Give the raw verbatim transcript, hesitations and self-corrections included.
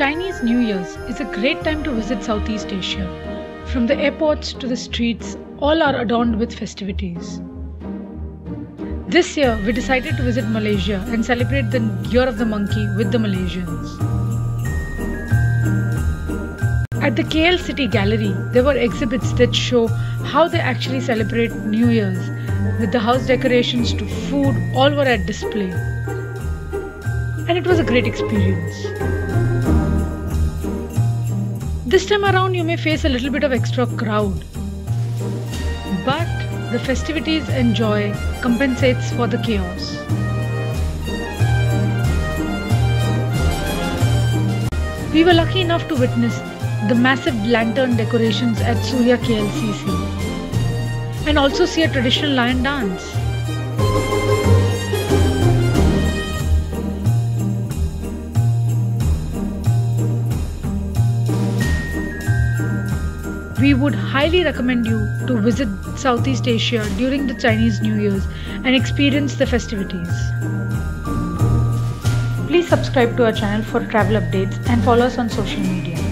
Chinese New Year's is a great time to visit Southeast Asia. From the airports to the streets, all are adorned with festivities. This year, we decided to visit Malaysia and celebrate the Year of the Monkey with the Malaysians. At the K L City Gallery, there were exhibits that show how they actually celebrate New Year's. With the house decorations to food, all were at display. And it was a great experience. This time around, you may face a little bit of extra crowd. But the festivities and joy compensates for the chaos. We were lucky enough to witness the massive lantern decorations at Suria K L C C and also see a traditional lion dance. We would highly recommend you to visit Southeast Asia during the Chinese New Year's and experience the festivities. Please subscribe to our channel for travel updates and follow us on social media.